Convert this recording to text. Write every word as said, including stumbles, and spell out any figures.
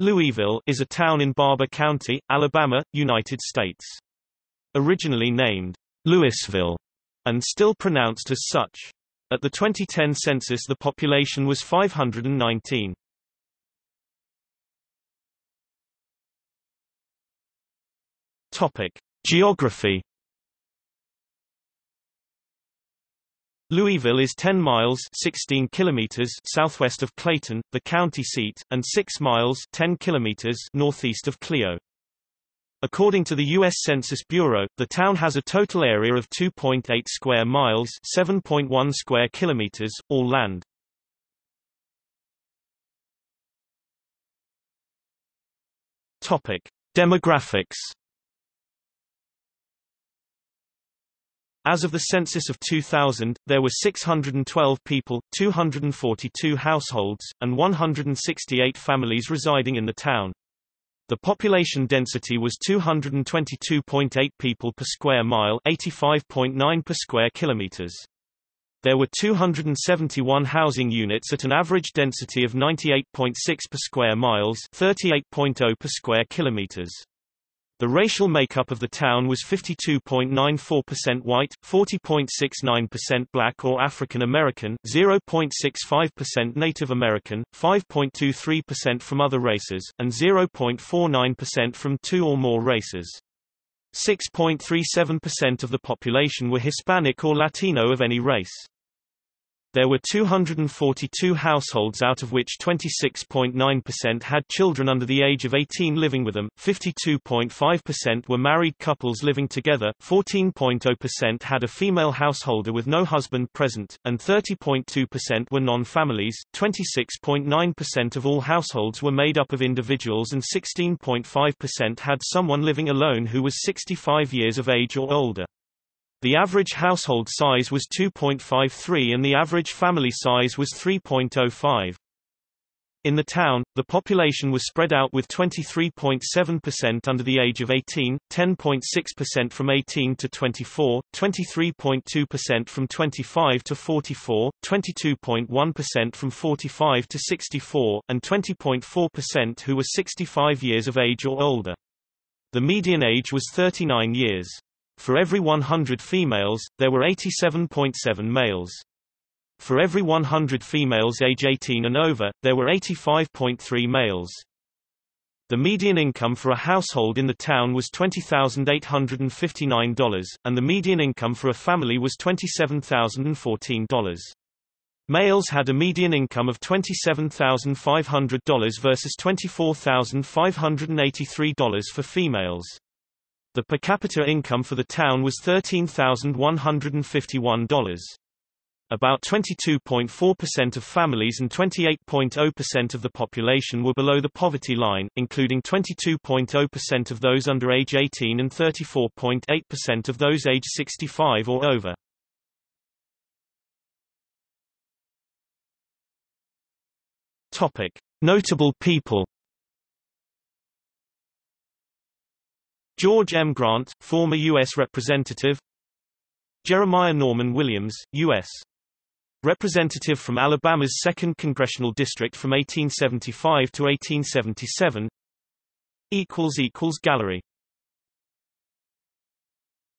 Louisville is a town in Barbour County, Alabama, United States. Originally named Lewisville and still pronounced as such. At the twenty ten census the population was five hundred nineteen. Topic: Geography. Louisville is ten miles (sixteen kilometers) southwest of Clayton, the county seat, and six miles (ten kilometers) northeast of Clio. According to the U S Census Bureau, the town has a total area of two point eight square miles (seven point one square kilometers), all land. Topic: Demographics. As of the census of two thousand, there were six hundred twelve people, two hundred forty-two households, and one hundred sixty-eight families residing in the town. The population density was two hundred twenty-two point eight people per square mile, eighty-five point nine per square kilometers. There were two hundred seventy-one housing units at an average density of ninety-eight point six per square miles, thirty-eight point zero per square kilometers. The racial makeup of the town was fifty-two point nine four percent white, forty point six nine percent black or African American, zero point six five percent Native American, five point two three percent from other races, and zero point four nine percent from two or more races. six point three seven percent of the population were Hispanic or Latino of any race. There were two hundred forty-two households, out of which twenty-six point nine percent had children under the age of eighteen living with them, fifty-two point five percent were married couples living together, fourteen point zero percent had a female householder with no husband present, and thirty point two percent were non-families. twenty-six point nine percent of all households were made up of individuals and sixteen point five percent had someone living alone who was sixty-five years of age or older. The average household size was two point five three and the average family size was three point zero five. In the town, the population was spread out with twenty-three point seven percent under the age of eighteen, ten point six percent from eighteen to twenty-four, twenty-three point two percent from twenty-five to forty-four, twenty-two point one percent from forty-five to sixty-four, and twenty point four percent who were sixty-five years of age or older. The median age was thirty-nine years. For every one hundred females, there were eighty-seven point seven males. For every one hundred females age eighteen and over, there were eighty-five point three males. The median income for a household in the town was twenty thousand eight hundred fifty-nine dollars, and the median income for a family was twenty-seven thousand fourteen dollars. Males had a median income of twenty-seven thousand five hundred dollars versus twenty-four thousand five hundred eighty-three dollars for females. The per capita income for the town was thirteen thousand one hundred fifty-one dollars. About twenty-two point four percent of families and twenty-eight point zero percent of the population were below the poverty line, including twenty-two point zero percent of those under age eighteen and thirty-four point eight percent of those age sixty-five or over. Topic: Notable people. George M. Grant, former U S Representative. Jeremiah Norman Williams, U S Representative from Alabama's second Congressional District from eighteen seventy-five to eighteen seventy-seven. == Gallery